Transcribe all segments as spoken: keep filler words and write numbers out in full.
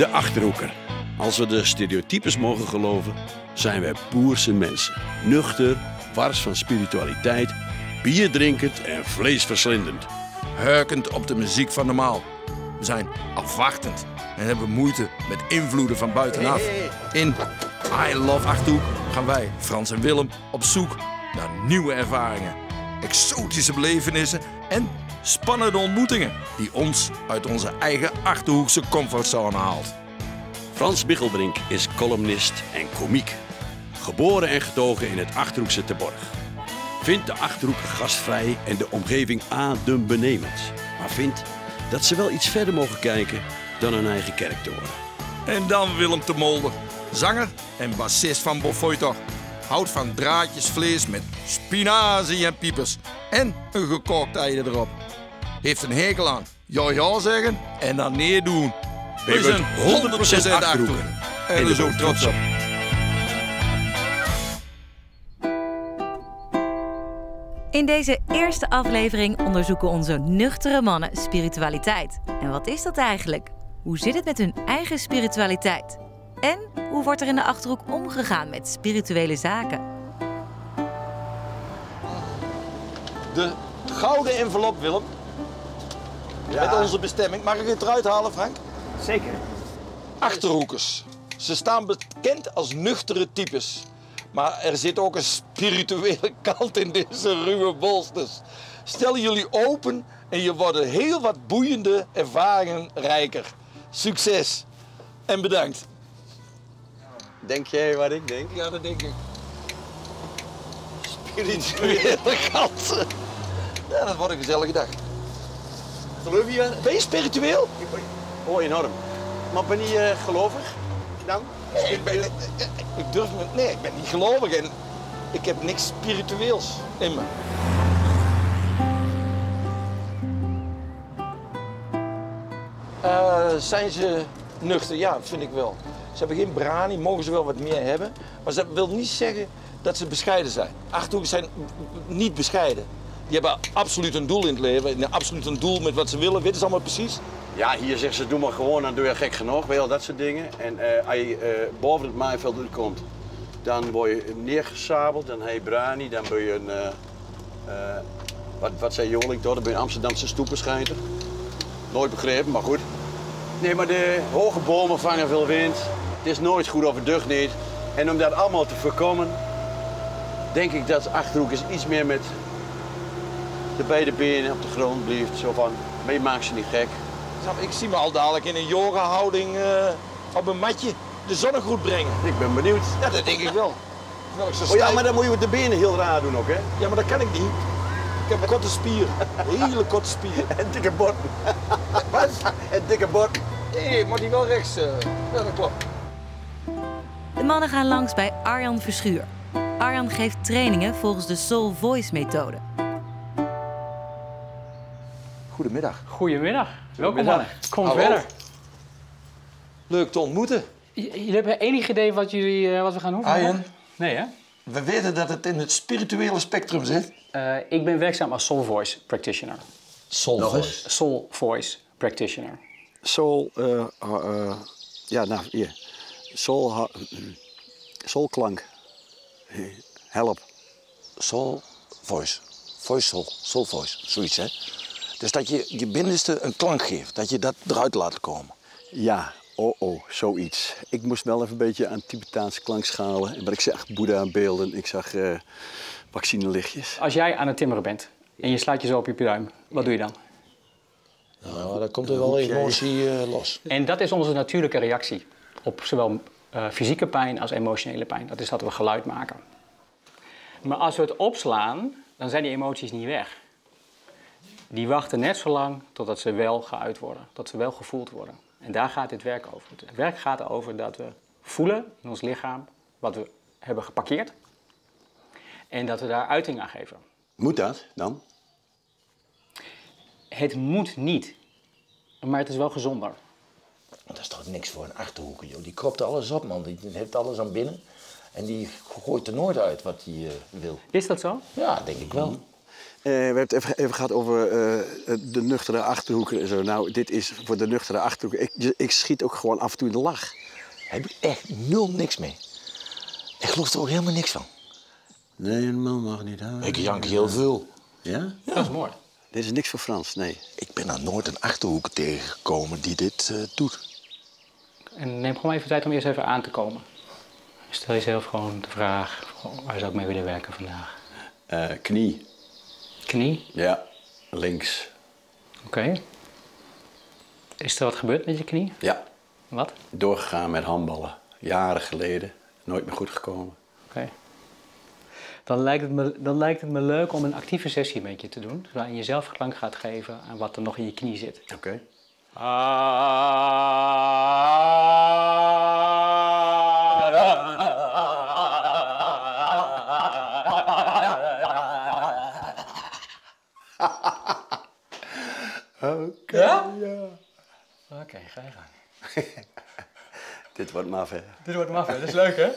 de Achterhoeker. Als we de stereotypes mogen geloven, zijn wij boerse mensen. Nuchter, wars van spiritualiteit, bierdrinkend en vleesverslindend. Huikend op de muziek van normaal. We zijn afwachtend en hebben moeite met invloeden van buitenaf. In I Love Achterhoek gaan wij, Frans en Willem, op zoek naar nieuwe ervaringen. Exotische belevenissen en spannende ontmoetingen die ons uit onze eigen Achterhoekse comfortzone haalt. Frans Miggelbrink is columnist en komiek. Geboren en getogen in het Achterhoekse Terborg. Vindt de Achterhoek gastvrij en de omgeving adembenemend. Maar vindt dat ze wel iets verder mogen kijken dan hun eigen kerktoren. En dan Willem te Molder, zanger en bassist van Boffoyto. Houdt van draadjesvlees met spinazie en piepers. En een gekookt ei erop. Heeft een hekel aan ja ja zeggen en dan nee doen. We zijn honderd procent Achterhoeken. En dus ook trots op. In deze eerste aflevering onderzoeken onze nuchtere mannen spiritualiteit. En wat is dat eigenlijk? Hoe zit het met hun eigen spiritualiteit? En hoe wordt er in de Achterhoek omgegaan met spirituele zaken? De gouden envelop, Willem. Ja. Met onze bestemming. Mag ik het eruit halen, Frank? Zeker. Achterhoekers. Ze staan bekend als nuchtere types. Maar er zit ook een spirituele kant in deze ruwe bolsters. Stel jullie open en je wordt heel wat boeiende ervaringen rijker. Succes en bedankt. Denk jij wat ik denk? Ja, dat denk ik. Spirituele kansen. Ja, dat wordt een gezellige dag. Geloof je? Ben je spiritueel? Oh, enorm. Maar ben je uh, gelovig dan? Nee, ik, ben, ik, ik durf me... Nee, ik ben niet gelovig en ik heb niks spiritueels in me. Uh, zijn ze nuchter? Ja, vind ik wel. Ze hebben geen brani, mogen ze wel wat meer hebben. Maar dat wil niet zeggen dat ze bescheiden zijn. Achterhoekers zijn niet bescheiden. Die hebben absoluut een doel in het leven. En absoluut een doel met wat ze willen. Weten ze allemaal precies? Ja, hier zeggen ze, doe maar gewoon, dan doe je gek genoeg, weet je, dat soort dingen. En uh, als je uh, boven het maaiveld komt, dan word je neergesabeld, dan heb je brani, dan ben je een, uh, uh, wat, wat zei Jolink door, dan ben je een Amsterdamse stoepenschijter. Nooit begrepen, maar goed. Nee, maar de hoge bomen vangen veel wind, het is nooit goed of het deugt niet. En om dat allemaal te voorkomen, denk ik dat Achterhoekers iets meer met de beide benen op de grond blijft, zo van, maar je maakt ze niet gek. Ik zie me al dadelijk in een yoga-houding uh, op een matje de zonnegroet brengen. Ik ben benieuwd. Ja, dat denk ik wel. Ik zo oh ja, maar dan moet je de benen heel raar doen ook, hè? Ja, maar dat kan ik niet. Ik heb korte spieren. Hele korte spieren. En dikke bord. Wat? En dikke bord. Nee, maar die wel rechts. Uh... Ja, dat klopt. De mannen gaan langs bij Arjan Verschuur. Arjan geeft trainingen volgens de Soul Voice methode. Goedemiddag. Goedemiddag. Welkom mannen. Kom Hallo. Verder. Leuk te ontmoeten. J jullie hebben enig idee wat, jullie, uh, wat we gaan hoeven? Arjan? Nee, hè? We weten dat het in het spirituele spectrum zit. Uh, ik ben werkzaam als Soul Voice Practicioner. Soul Nog Voice? Eens. Soul Voice Practitioner. Soul... Uh, uh, ja, nou, hier. Soul... Uh, soulklank. Help. Soul Voice. Voice Soul. Soul Voice. Zoiets, hè? Dus dat je je binnenste een klank geeft, dat je dat eruit laat komen. Ja, oh oh, zoiets. Ik moest wel even een beetje aan Tibetaanse klankschalen. Maar ik zag Boeddha-beelden, ik zag uh, vaccinelichtjes. Als jij aan het timmeren bent en je slaat je zo op je duim, wat doe je dan? Nou, dan komt er wel een emotie uh, los. En dat is onze natuurlijke reactie op zowel uh, fysieke pijn als emotionele pijn. Dat is dat we geluid maken. Maar als we het opslaan, dan zijn die emoties niet weg. Die wachten net zo lang totdat ze wel geuit worden, tot ze wel gevoeld worden. En daar gaat dit werk over. Het werk gaat erover dat we voelen in ons lichaam wat we hebben geparkeerd. En dat we daar uiting aan geven. Moet dat dan? Het moet niet. Maar het is wel gezonder. Dat is toch niks voor een Achterhoeker, joh. Die kropt alles op, man. Die heeft alles aan binnen. En die gooit er nooit uit wat hij uh, wil. Is dat zo? Ja, denk ik wel. Uh, we hebben het even, even gehad over uh, de nuchtere Achterhoeken en zo. Nou, dit is voor de nuchtere Achterhoeken. Ik, ik schiet ook gewoon af en toe in de lach. Heb ik echt nul niks mee. Ik geloof er ook helemaal niks van. Nee, een man mag niet houden. Ik jank heel veel. Ja? Ja, ja, dat is mooi. Dit is niks voor Frans, nee. Ik ben daar nooit een Achterhoek tegengekomen die dit uh, doet. En neem gewoon even tijd om eerst even aan te komen. Stel jezelf gewoon de vraag, waar zou ik mee willen werken vandaag? Uh, knie. Knie? Ja, links. Oké. Okay. Is er wat gebeurd met je knie? Ja. Wat? Doorgegaan met handballen. Jaren geleden. Nooit meer goed gekomen. Oké. Okay. Dan lijkt het me, dan lijkt het me leuk om een actieve sessie met je te doen. Waarin je zelf klank gaat geven aan wat er nog in je knie zit. Oké. Okay. Ah. Oké, okay, ja? Ja. Oké, okay, ga je gang. Dit wordt maf, hè? Dit wordt maf, hè? Dat is leuk, hè?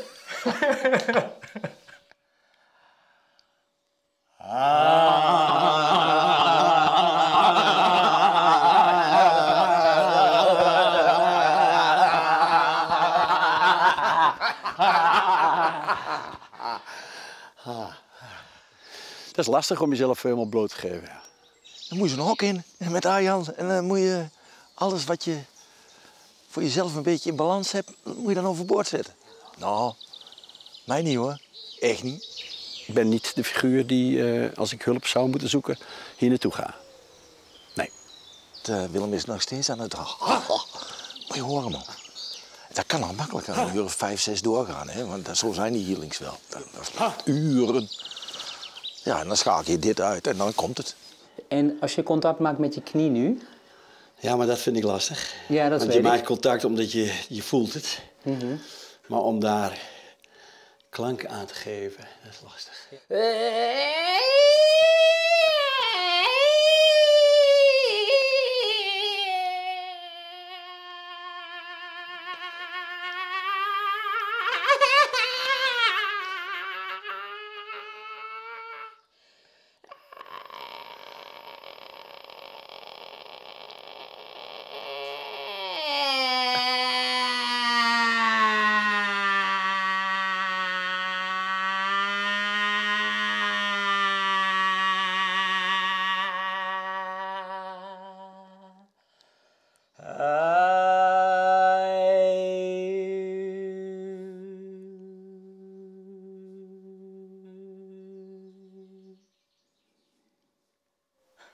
Dat is lastig om jezelf helemaal bloot te geven, ja. Dan moet je zo'n hok in met Arjan en dan moet je alles wat je voor jezelf een beetje in balans hebt, moet je dan overboord zetten. Nou, mij niet hoor. Echt niet. Ik ben niet de figuur die, uh, als ik hulp zou moeten zoeken, hier naartoe ga. Nee. De Willem is nog steeds aan het drag. Oh, oh. Moet je horen, man. Dat kan al makkelijk aan een uur of vijf, zes doorgaan, hè? Want dat, zo zijn die healings wel. Dat, dat is uren. Ja, en dan schakel je dit uit en dan komt het. En als je contact maakt met je knie nu... Ja, maar dat vind ik lastig. Ja, dat Want je maakt ik. contact omdat je, je voelt het. Mm-hmm. Maar om daar klank aan te geven, dat is lastig. Ja.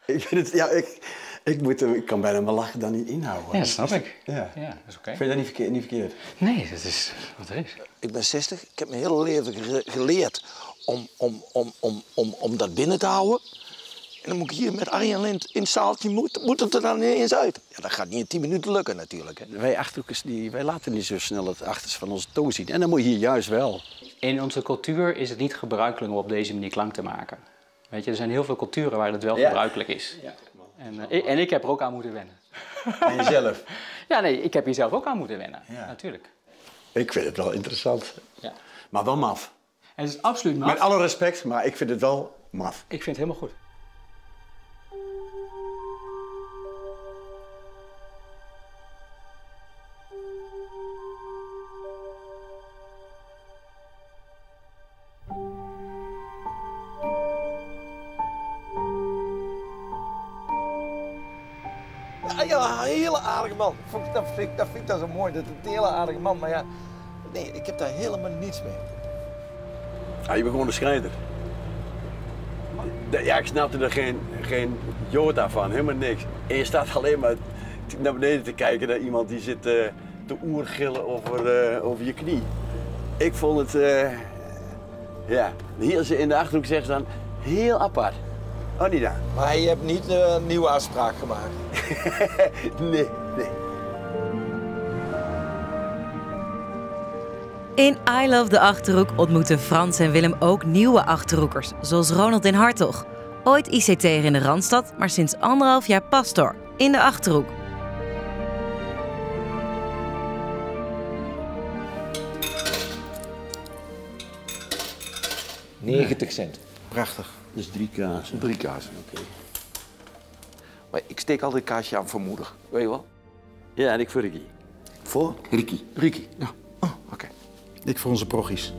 Ik, vind het, ja, ik, ik, moet, ik kan bijna mijn lachen dan niet inhouden. Ja, dat snap ik. Ja. Ja, dat is okay. Vind je dat niet verkeerd, niet verkeerd? Nee, dat is wat het is. Ik ben zestig. Ik heb mijn hele leven geleerd om, om, om, om, om, om dat binnen te houden. En dan moet ik hier met Arjan in het zaaltje, moet, moet het er dan eens uit. Ja, dat gaat niet in tien minuten lukken natuurlijk. Hè. Wij Achterhoekers, die, wij laten niet zo snel het achterste van onze toon zien. En dan moet je hier juist wel. In onze cultuur is het niet gebruikelijk om op deze manier klank te maken. Weet je, er zijn heel veel culturen waar dat wel ja. gebruikelijk is. Ja. En, uh, ik, en ik heb er ook aan moeten wennen. En jezelf? Ja, nee, ik heb hier zelf ook aan moeten wennen, ja. natuurlijk. Ik vind het wel interessant. Ja. Maar wel maf. En het is absoluut maf. Met alle respect, maar ik vind het wel maf. Ik vind het helemaal goed. Ja, een hele aardige man. Dat vind ik, dat vind ik dat zo mooi. Dat is een hele aardige man, maar ja... Nee, ik heb daar helemaal niets mee. Ja, je bent gewoon een schrijder. Ja, ik snapte er geen, geen jota van. Helemaal niks. En je staat alleen maar naar beneden te kijken naar iemand die zit uh, te oergillen over, uh, over je knie. Ik vond het... Uh, ja, hier in de Achterhoek zeggen ze dan heel apart. Oh, niet dan. Maar je hebt niet uh, een nieuwe afspraak gemaakt? Nee, nee. In I Love de Achterhoek ontmoeten Frans en Willem ook nieuwe Achterhoekers, zoals Ronald den Hartog. Ooit I C T'er in de Randstad, maar sinds anderhalf jaar pastoor in de Achterhoek. negentig cent. Prachtig. Dus drie kazen? Drie kazen. Oké. Okay. Maar ik steek altijd een kaasje aan voor moeder, weet je wel? Ja, en ik voor Ricky. Voor? Ricky. Ricky, ja. Oh, oké. Okay. Ik voor onze proggies.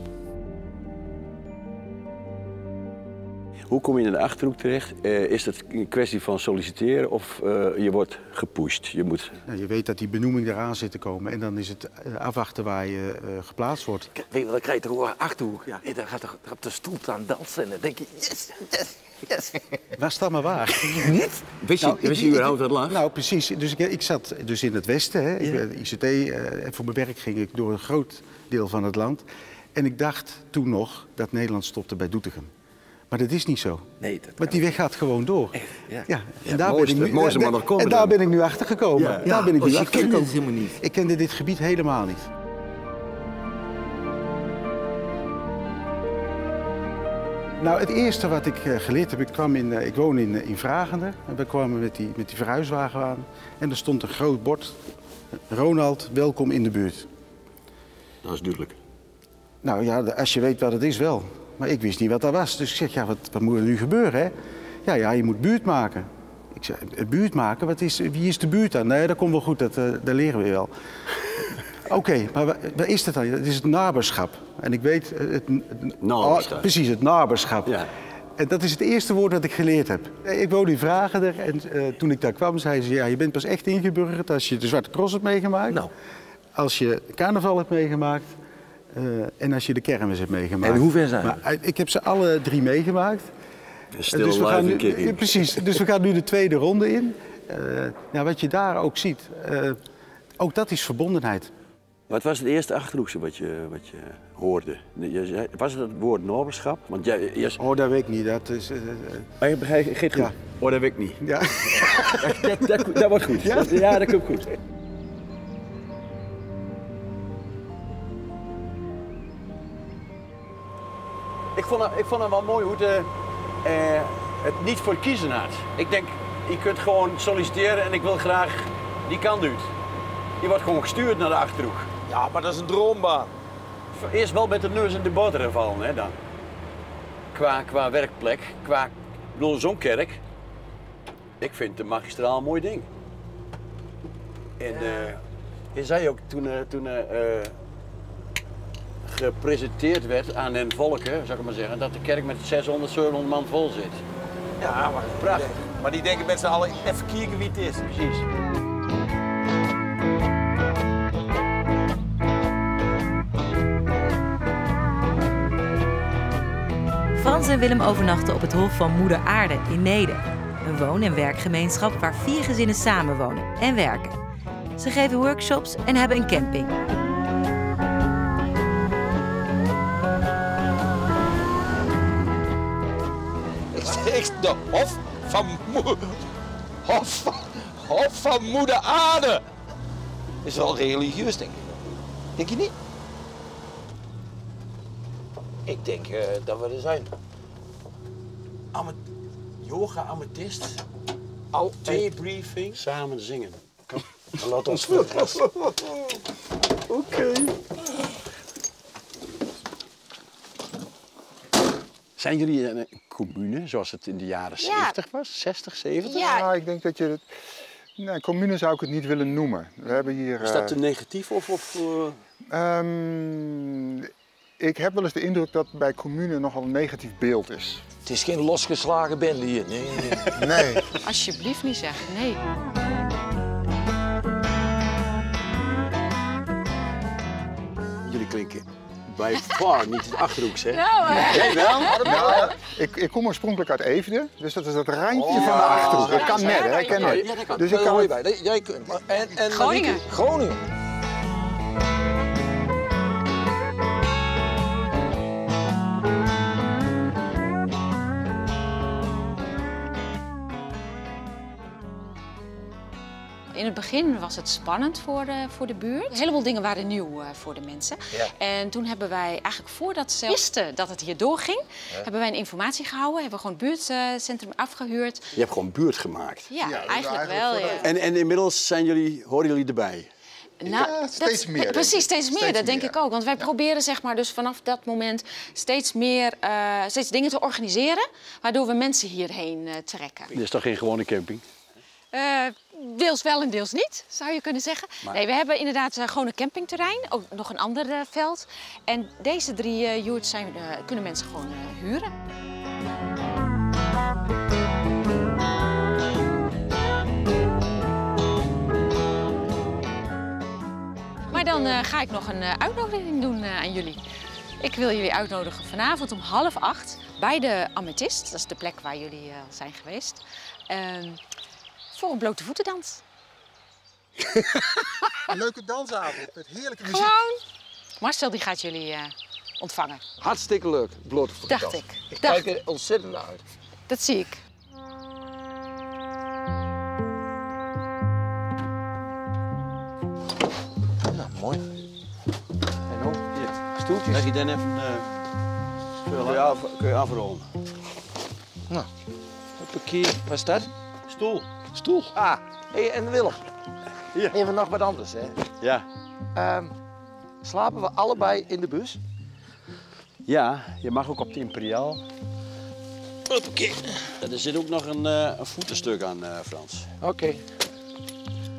Hoe kom je in de Achterhoek terecht? Uh, is dat een kwestie van solliciteren of uh, je wordt gepusht? Je, moet... nou, je weet dat die benoeming eraan zit te komen en dan is het afwachten waar je uh, geplaatst wordt. K weet je, dan krijg je toch een Achterhoek. Ja. En dan gaat er op de stoel aan dansen en dan denk je yes, yes, yes. Waar staat maar waar? Niet? Wist je, nou, wist je überhaupt dat lang? Nou precies, dus ik, ik zat dus in het westen, hè. Ja. Ik, I C T, uh, en voor mijn werk ging ik door een groot deel van het land. En ik dacht toen nog dat Nederland stopte bij Doetinchem. Maar dat is niet zo. Nee, dat Want die weg gaat gewoon door. Echt? Ja. Ja. En daar ben ik nu, mooiste, maar dan komen en daar dan. ben ik nu achter gekomen. Ja. Ja. Oh, je kende het helemaal niet. Ik kende dit gebied helemaal niet. Nou, het eerste wat ik geleerd heb, ik, kwam in, ik woon in, in Vragender. En we kwamen met die, met die verhuiswagen aan. En er stond een groot bord. Ronald, welkom in de buurt. Dat is duidelijk. Nou ja, als je weet wat het is wel. Maar ik wist niet wat dat was. Dus ik zeg, ja, wat, wat moet er nu gebeuren, hè? Ja, ja, je moet buurt maken. Ik zeg, buurt maken? Wat is, wie is de buurt dan? Nee, dat komt wel goed, dat, uh, dat leren we wel. Oké, okay, maar wat, wat is dat dan? Het is het naberschap. En ik weet... Het, het, naberschap. Oh, precies, het naberschap. Ja. En dat is het eerste woord dat ik geleerd heb. Ik woonde in Vragender en uh, toen ik daar kwam, zei ze... Ja, je bent pas echt ingeburgerd als je de Zwarte Cross hebt meegemaakt. Nou. Als je carnaval hebt meegemaakt. Uh, en als je de kermis hebt meegemaakt. En hoe ver zijn we? Maar, uh, ik heb ze alle drie meemaakt. Stil, dus we gaan nu, uh, precies. Dus we gaan nu de tweede ronde in. Uh, nou, wat je daar ook ziet, uh, ook dat is verbondenheid. Wat was het eerste Achterhoekse wat je, wat je hoorde? Was het het woord naberschap? Want jij, jij... Oh, dat weet ik niet. Dat is... Uh, uh... Oh, je geeft goed. Ja. Oh, dat weet ik niet. Ja. dat, dat, dat, dat wordt goed. Ja, dat, ja, dat komt goed. Ik vond, ik vond het wel mooi hoe de, eh, het niet voor kiezen had. Ik denk, je kunt gewoon solliciteren en ik wil graag die kant uit. Je wordt gewoon gestuurd naar de Achterhoek. Ja, maar dat is een droombaan. Eerst wel met de neus in de boter vallen, hè, dan. Qua, qua werkplek, qua... Ik bedoel, zo'n kerk. Ik vind de magistraal een mooi ding. En eh, je zei ook toen... Uh, toen uh, gepresenteerd werd aan den volken, zou ik maar zeggen, dat de kerk met zeshonderd, zevenhonderd man vol zit. Ja, maar prachtig. Maar die denken met z'n allen even kijken wie het is. Precies. Frans en Willem overnachten op het Hof van Moeder Aarde in Neede. Een woon- en werkgemeenschap waar vier gezinnen samenwonen en werken. Ze geven workshops en hebben een camping. De Hof van, Hof, Hof van Moeder Aarde. Is wel religieus, denk ik. Denk je niet? Ik denk uh, dat we er zijn. Amat yoga amethyst. Debriefing. Samen zingen. Kom. Laat ons voortgaan. Oké. Zijn jullie een commune zoals het in de jaren zeventig ja. was? zestig, zeventig? Ja, nou, ik denk dat je... Het... Nee, commune zou ik het niet willen noemen. We hebben hier, is dat te negatief of... of uh... um, ik heb wel eens de indruk dat bij commune nogal een negatief beeld is. Het is geen losgeslagen bende hier. Nee, nee. nee. Alsjeblieft niet zeggen, nee. Jullie klinken. Bij far niet het Achterhoeks, hè? Nou, jij wel? Nou, ik, ik kom oorspronkelijk uit Evenen, dus dat is dat randje oh, van de Achterhoek. Dat kan net, hè? Ik ken net. Ja, dat kan. Dus ik kan... bij. Jij kunt. En, en Groningen. Groningen. In het begin was het spannend voor de, voor de buurt. Een heleboel dingen waren nieuw uh, voor de mensen. Ja. En toen hebben wij eigenlijk voordat ze wisten dat het hier doorging... Ja. hebben wij een informatie gehouden, hebben we gewoon het buurtcentrum uh, afgehuurd. Je hebt gewoon buurt gemaakt? Ja, ja eigenlijk, eigenlijk wel. Ja. En, en inmiddels zijn jullie, horen jullie erbij? Nou, ja, steeds dat, meer. Dat, precies, steeds meer. Steeds dat meer, denk ja. ik ook. Want wij ja. proberen zeg maar, dus vanaf dat moment steeds meer uh, steeds dingen te organiseren, waardoor we mensen hierheen uh, trekken. Dit is toch geen gewone camping? Uh, deels wel en deels niet, zou je kunnen zeggen. Maar... Nee, we hebben inderdaad uh, gewoon een campingterrein, ook nog een ander uh, veld. En deze drie uh, yurts zijn, uh, kunnen mensen gewoon uh, huren. Maar dan uh, ga ik nog een uh, uitnodiging doen uh, aan jullie. Ik wil jullie uitnodigen vanavond om half acht bij de Amethyst. Dat is de plek waar jullie uh, zijn geweest. Uh, Voor een blote voetendans. Een leuke dansavond met heerlijke muziek. Gewoon. Marcel die gaat jullie uh, ontvangen. Hartstikke leuk, blote voetendans. Dacht ik. Ik Dacht... kijk er ontzettend naar uit. Dat zie ik. Nou, mooi. En ook hier, stoeltjes. Leg je dan even uh, ja, kun je afronden. Nou, hoppakee, wat is dat? Stoel. Stoel. Ah, hey, en Willem. Ja. Even nog wat anders, hè? Ja. Um, slapen we allebei in de bus? Ja, je mag ook op de Imperiaal. Oké. Er zit ook nog een, uh, een voetenstuk aan, uh, Frans. Oké. Okay.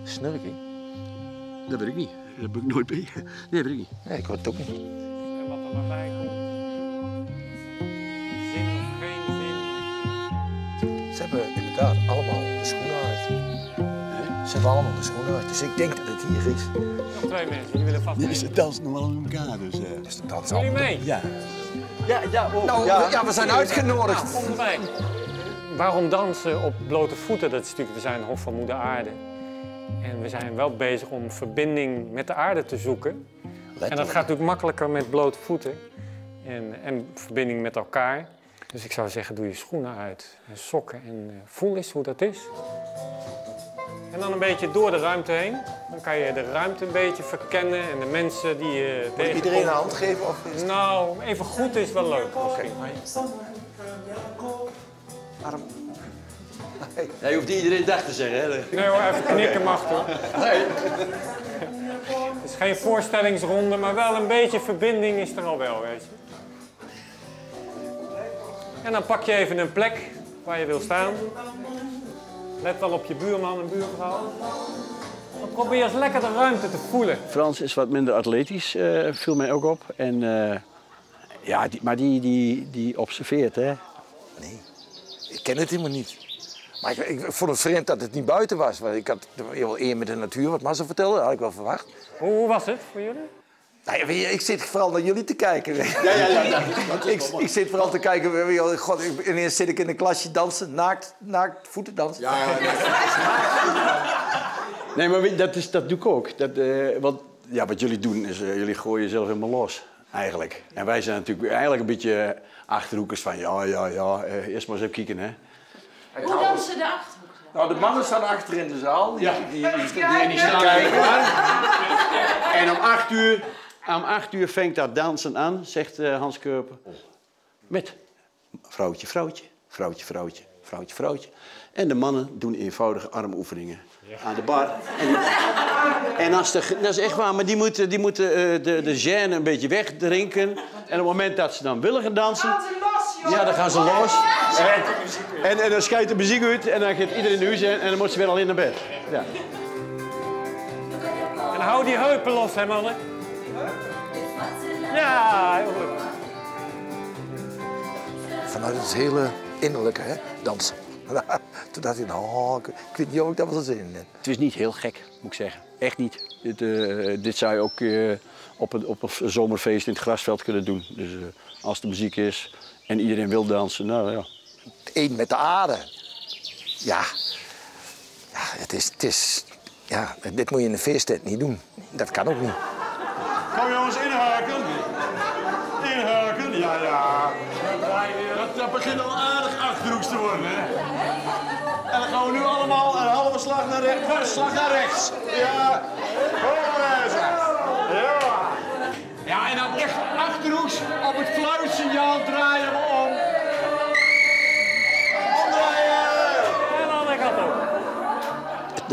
Snurking. Dat ben ik niet. Dat ben ik nooit bij. Nee, dat ben ik niet. Nee, ik hoor het ook niet. En wat er maar bij komt. Zin of geen zin? Ze hebben inderdaad allemaal. Ze hebben allemaal de schoenen uit, dus ik denk dat het hier is. Nog twee mensen, die willen vast. Ja, ze dansen normaal in elkaar, dus... Uh... Dus de dansen allemaal... Jullie mee? Ja. Ja, ja, oh, nou, ja. ja, we zijn uitgenodigd. Ja, kom bij. Waarom dansen op blote voeten? Dat is natuurlijk, we zijn Hof van Moeder Aarde. En we zijn wel bezig om verbinding met de aarde te zoeken. Letterlijk. En dat gaat natuurlijk makkelijker met blote voeten. En, en verbinding met elkaar. Dus ik zou zeggen, doe je schoenen uit. En sokken en uh, voel eens hoe dat is. En dan een beetje door de ruimte heen. Dan kan je de ruimte een beetje verkennen en de mensen die je uh, tegenkomt. Iedereen een hand geven? Of is het... Nou, even goed is wel leuk. Oké. Arm. Nee, je hoeft niet iedereen dag te zeggen, hè? Nee hoor, even knikken mag hoor. Nee. Het is geen voorstellingsronde, maar wel een beetje verbinding is er al wel, weet je. En dan pak je even een plek waar je wil staan. Let wel op je buurman en buurvrouw. Dan probeer eens lekker de ruimte te voelen. Frans is wat minder atletisch, uh, viel mij ook op. En, uh, ja, die, maar die, die, die observeert, hè? Nee, ik ken het helemaal niet. Maar ik, ik vond het vreemd dat het niet buiten was. Want ik had wel eer met de natuur, wat Marcel vertelde, dat had ik wel verwacht. Hoe, hoe was het voor jullie? Nou, ik zit vooral naar jullie te kijken. Ja, ja, ja, ja. Ik, ik zit vooral te kijken. God, ineens zit ik in een klasje dansen, naakt, naakt voeten dansen. Ja, ja, ja. Nee, maar dat, is, dat doe ik ook. Dat, uh, wat, ja, wat jullie doen is, uh, jullie gooien jezelf helemaal los, eigenlijk. En wij zijn natuurlijk eigenlijk een beetje achterhoekers van ja, ja, ja. Uh, eerst maar eens even kijken, hè. Hoe dansen de achterhoek? Nou, de mannen staan achter in de zaal. Die, ja. die, die, die, die, die staan kijken. En om acht uur... Om acht uur vangt dat dansen aan, zegt uh, Hans Keurper. Met vrouwtje, vrouwtje, vrouwtje, vrouwtje, vrouwtje, vrouwtje. En de mannen doen eenvoudige armoefeningen ja. aan de bar. En, die, en als de, dat is echt waar, maar die moeten, die moeten uh, de, de gêne een beetje wegdrinken. En op het moment dat ze dan willen gaan dansen... Gaan ze los, joh. Ja, dan gaan ze los. En, en, en dan schijnt de muziek uit en dan gaat iedereen naar huis en, en dan moet ze weer alleen naar bed. Ja. En hou die heupen los, hè, mannen. Ja, heel leuk. Vanuit het hele innerlijke, hè, dansen. Toen dacht ik, oh, ik weet niet of ik daar wel zin in heb. Het is niet heel gek, moet ik zeggen. Echt niet. Dit, uh, dit zou je ook uh, op, een, op een zomerfeest in het grasveld kunnen doen. Dus uh, als de muziek is en iedereen wil dansen, nou ja. Eén met de aarde. Ja. Ja, het is, het is, ja, dit moet je in een feesttent niet doen. Dat kan ook niet. Kom jongens, inhaken. Inhaken, ja, ja. Dat, dat begint al aardig achterhoeks te worden, hè. En dan gaan we nu allemaal een halve slag naar rechts. Een slag naar rechts. Ja. Ja. Ja, en dan echt achterhoeks op het fluitsignaal draaien we om. Omdraaien. En dan lekker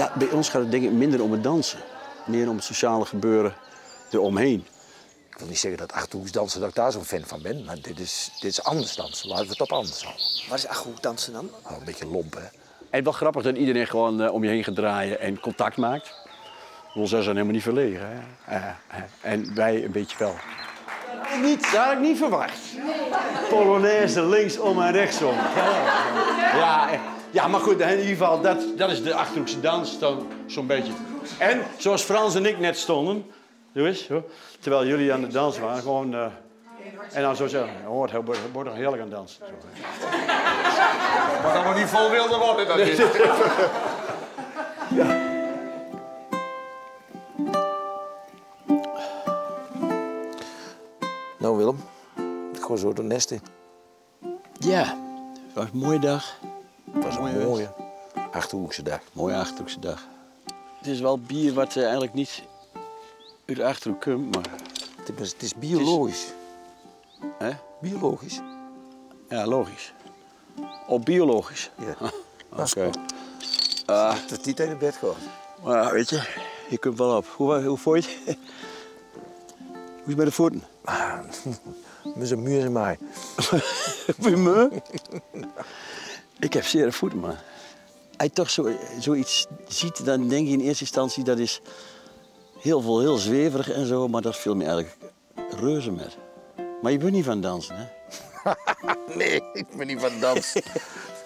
op. Bij ons gaat het denk ik minder om het dansen. meer om het sociale gebeuren eromheen. Ik wil niet zeggen dat Achterhoeksdansen, dat ik daar zo'n fan van ben, maar dit is, dit is anders dansen. Laten we het op anders houden. Wat is Achterhoeksdansen dan? Oh, een beetje lomp, hè? En wel grappig dat iedereen gewoon uh, om je heen gaat draaien en contact maakt. Ons zijn helemaal niet verlegen, hè? Uh, uh, en wij een beetje wel. Niet, dat had ik niet verwacht. Polonaise linksom en rechtsom. Ja, echt. Ja, maar goed, in ieder geval, dat, dat is de Achterhoekse dans, dan zo'n beetje. En zoals Frans en ik net stonden, dus, hoor, terwijl jullie aan de dans waren, gewoon... Uh, en dan zo zeggen, hoort, het wordt nog heerlijk aan dansen. Maar dat moet niet vol wilde worden, dat is. Ja. Nou Willem, ik gooi zo de nest in. Ja, het was een mooie dag. Het was een mooie Achterhoekse dag. Mooie Achterhoekse dag. Het is wel bier wat uh, eigenlijk niet uit de Achterhoek komt, maar... Het is, het is biologisch. Hè? Biologisch. Ja, logisch. Op biologisch? Ja. Oké. Okay. Uh, het is niet in het bed gewoon. Maar uh, weet je, je kunt wel op. Hoe, hoe vond je het? Hoe is het met de voeten? Ah, met zijn muur in mij. Met me? Ik heb zere voeten, man. Als je toch zo, zoiets ziet, dan denk je in eerste instantie dat is heel veel, heel zweverig en zo, maar dat viel me eigenlijk reuze met. Maar je bent niet van dansen, hè? Nee, ik ben niet van dansen.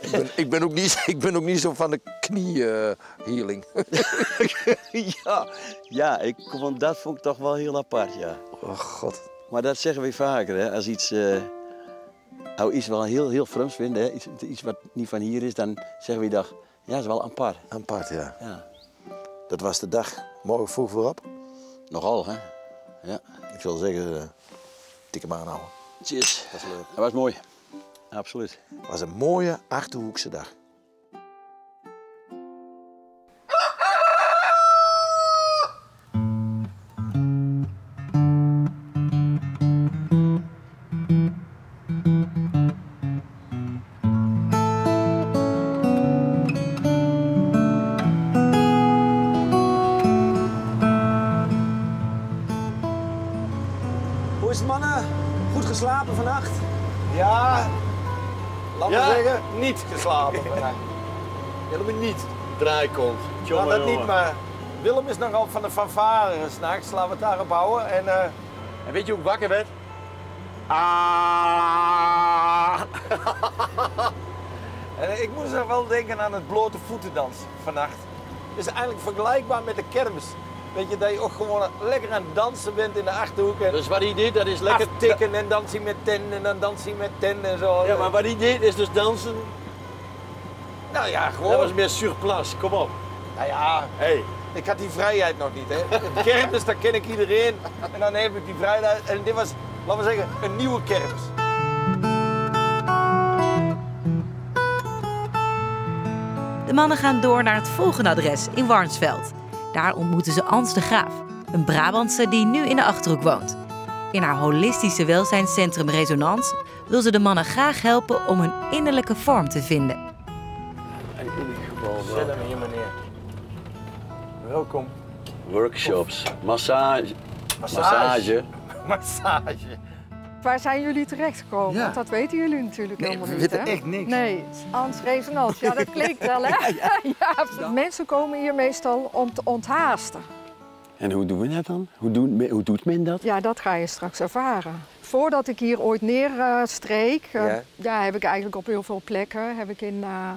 Ik ben, ik ben, ook, niet, ik ben ook niet zo van de kniehealing. Uh, ja, ja ik, want dat vond ik toch wel heel apart, ja. Oh god. Maar dat zeggen we vaker, hè. Als iets, uh, oh, iets wel heel, heel vreemds vindt, hè. Iets, iets wat niet van hier is, dan zeggen we dag, ja, dat is wel apart. Apart, ja. ja. Dat was de dag. Morgen vroeg voorop. Nogal, hè. Ja. Ik wil zeggen, uh, tik hem aanhouden. Cheers. Dat was leuk. Dat was mooi. Absoluut. Het was een mooie Achterhoekse dag. Hoe is het, mannen? Goed geslapen vannacht? Ja. Laat ja, me zeggen, niet geslapen. Helemaal niet. Draai komt. Nou, dat niet, maar Willem is nogal van de fanfare s'nachts. Laten we het daarop houden. En, uh... en weet je hoe ik wakker werd? Ah. En ik moest nog wel denken aan het blote voetendans vannacht. Het is eigenlijk vergelijkbaar met de kermis. Weet je, dat je ook gewoon lekker aan het dansen bent in de Achterhoek. En dus wat hij deed, dat is lekker tikken en dansen met ten en dan dansen met ten en zo. Ja, maar wat hij deed is dus dansen. Nou ja, gewoon. Dat was meer surplace, kom op. Nou ja, hey. Ik had die vrijheid nog niet, hè. De kermis, daar ken ik iedereen. En dan heb ik die vrijheid. En dit was, laten we zeggen, een nieuwe kermis. De mannen gaan door naar het volgende adres in Warnsveld. Daar ontmoeten ze Ans de Graaf, een Brabantse die nu in de Achterhoek woont. In haar holistische welzijnscentrum Resonance wil ze de mannen graag helpen om hun innerlijke vorm te vinden. En in ieder geval welkom. Zet hem hier, meneer. Welkom. Workshops, massage. Massage. Massage. Waar zijn jullie terechtgekomen? Ja. Want dat weten jullie natuurlijk nee, helemaal niet. We weten echt niks. Nee, Ans Resonance. Ja, dat klinkt wel, hè? Ja, ja. Ja, ja. Mensen komen hier meestal om te onthaasten. En hoe doen we dat dan? Hoe, doen, hoe doet men dat? Ja, dat ga je straks ervaren. Voordat ik hier ooit neerstreek, uh, ja. Uh, ja, heb ik eigenlijk op heel veel plekken. Heb ik in, uh,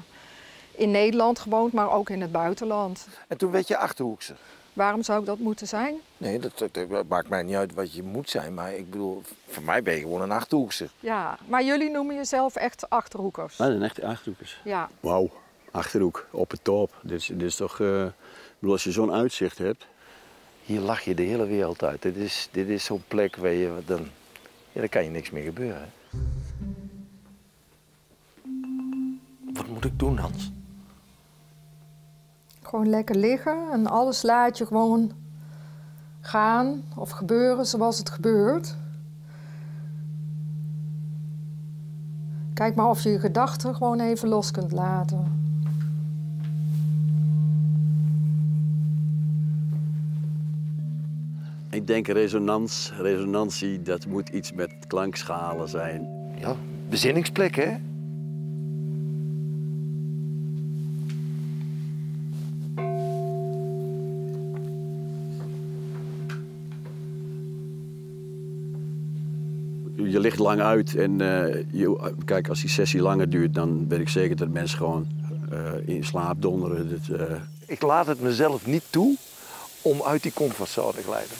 in Nederland gewoond, maar ook in het buitenland. En toen werd je Achterhoekse? Waarom zou ik dat moeten zijn? Nee, dat, dat, dat maakt mij niet uit wat je moet zijn, maar ik bedoel, voor mij ben je gewoon een Achterhoekster. Ja, maar jullie noemen jezelf echt Achterhoekers. Dat zijn echt Achterhoekers. Ja. Wauw, Achterhoek, op het top. Dit is, dit is toch, uh, bedoel, als je zo'n uitzicht hebt, hier lach je de hele wereld uit. Dit is, dit is zo'n plek waar je, dan, ja, dan kan je niks meer gebeuren. Hè? Wat moet ik doen, Hans? Gewoon lekker liggen en alles laat je gewoon gaan of gebeuren zoals het gebeurt. Kijk maar of je je gedachten gewoon even los kunt laten. Ik denk resonans, resonantie, dat moet iets met klankschalen zijn. Ja, bezinningsplek, hè? Je ligt lang uit en uh, je, kijk, als die sessie langer duurt, dan weet ik zeker dat mensen gewoon uh, in slaap donderen. Dat, uh... Ik laat het mezelf niet toe om uit die comfortzone te glijden.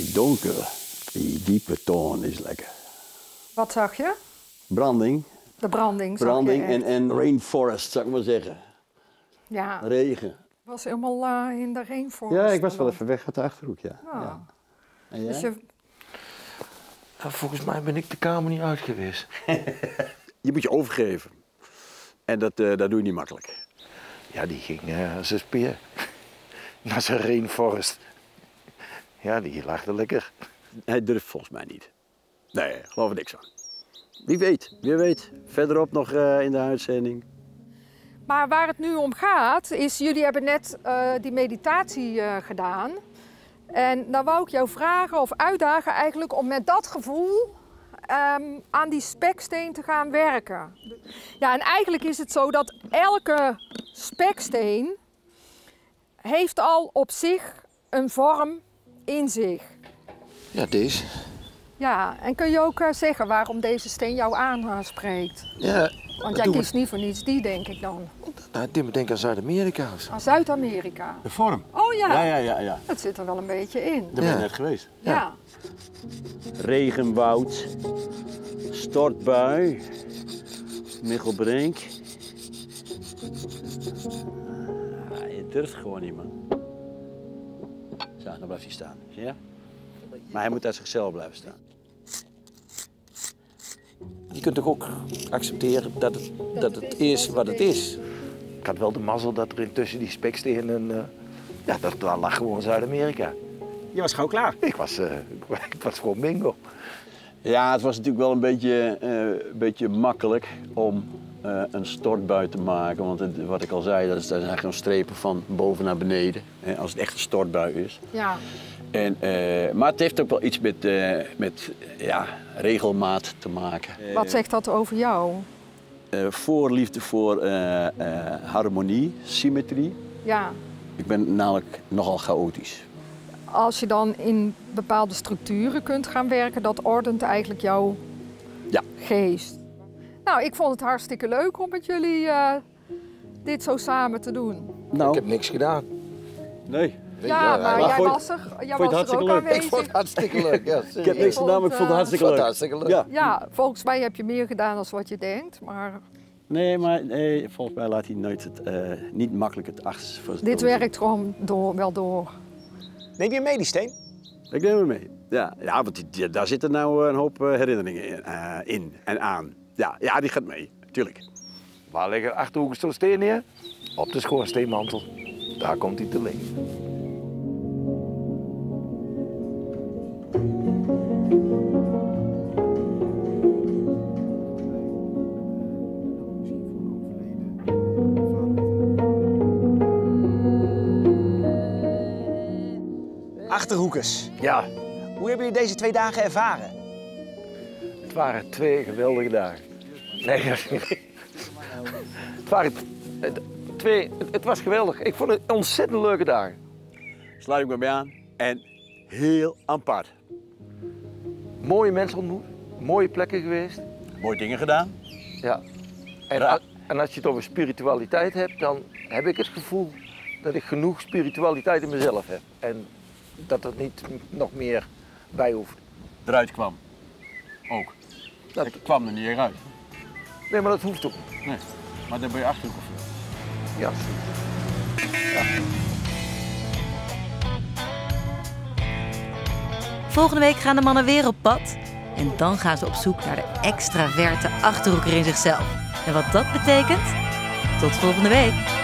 Die donkere, die diepe toon is lekker. Wat zag je? Branding. De branding. Branding en, en rainforest, zou ik maar zeggen. Ja. Regen. Was helemaal uh, in de rainforest. Ja, ik was wel even weg uit de Achterhoek, ja. Ah. Ja. En jij? Dus je... nou, volgens mij ben ik de kamer niet uit geweest. Je moet je overgeven. En dat, uh, dat doe je niet makkelijk. Ja, die ging uh, zijn speer naar zijn rainforest. Ja, die lachte lekker. Hij durft volgens mij niet. Nee, ik geloof er niks van. Wie weet, wie weet. Verderop nog uh, in de uitzending. Maar waar het nu om gaat, is jullie hebben net uh, die meditatie uh, gedaan. En dan wou ik jou vragen of uitdagen eigenlijk om met dat gevoel um, aan die speksteen te gaan werken. Ja, en eigenlijk is het zo dat elke speksteen heeft al op zich een vorm in zich. Ja, deze. Ja, en kun je ook uh, zeggen waarom deze steen jou aanspreekt? Ja. Want jij kiest niet voor niets die, denk ik dan. Nou, Tim, denk aan Zuid-Amerika. Aan Zuid-Amerika. De vorm. Oh ja. Ja, ja, ja, ja. Dat zit er wel een beetje in. Daar ben je net geweest. Ja. Ja. Regenwoud, stortbui, Miggelbrink. Ah, je durft gewoon niet, man. Zo, dan blijft hij staan. Ja? Maar hij moet uit zichzelf blijven staan. Je kunt toch ook accepteren dat het, dat het is wat het is. Ik had wel de mazzel dat er intussen die spekstenen... Uh, ja, dat, dat lag gewoon Zuid-Amerika. Je was gewoon klaar? Ik was, uh, ik was gewoon bingo. Ja, het was natuurlijk wel een beetje, uh, beetje makkelijk om uh, een stortbui te maken. Want het, wat ik al zei, dat, is, dat zijn gewoon strepen van boven naar beneden. Hè, als het echt een stortbui is. Ja. En, uh, maar het heeft ook wel iets met, uh, met ja, regelmaat te maken. Wat zegt dat over jou? Uh, voorliefde voor uh, uh, harmonie, symmetrie. Ja. Ik ben namelijk nogal chaotisch. Als je dan in bepaalde structuren kunt gaan werken, dat ordent eigenlijk jouw ja. geest. Nou, ik vond het hartstikke leuk om met jullie uh, dit zo samen te doen. Nou. Ik heb niks gedaan. Nee. Ja, maar, maar jij vond, was er, jij was het er ook leuk. aanwezig. Ik vond het hartstikke leuk. Ja, ik heb niks gedaan, maar ik vond het hartstikke leuk. Het hartstikke leuk. Ja. Ja, volgens mij heb je meer gedaan dan wat je denkt. Maar... Nee, maar nee, volgens mij laat hij nooit het, uh, niet makkelijk het achter voor. Dit werkt gewoon door, wel door. Neem je mee die steen? Ik neem hem mee. Ja, ja want die, die, daar zitten nou een hoop herinneringen in, uh, in en aan. Ja, ja, die gaat mee, tuurlijk. Waar liggen Achterhoekers zo'n steen neer? Op de schoorsteenmantel. Daar komt hij te liggen. Achterhoekers. Ja. Hoe hebben jullie deze twee dagen ervaren? Het waren twee geweldige dagen. Nee, het waren twee... Het was geweldig. Ik vond het ontzettend leuke dagen. Sluit ik me bij aan. En heel apart. Mooie mensen ontmoet. Mooie plekken geweest. Mooie dingen gedaan. Ja. En, en als je het over spiritualiteit hebt, dan heb ik het gevoel dat ik genoeg spiritualiteit in mezelf heb. En dat er niet nog meer bij hoeft. Eruit kwam. Ook. Dat ik kwam er niet eruit. Nee, maar dat hoeft ook niet. Nee. Maar daar ben je Achterhoek of niet? Ja. Ja. Volgende week gaan de mannen weer op pad. En dan gaan ze op zoek naar de extraverte Achterhoeker in zichzelf. En wat dat betekent? Tot volgende week.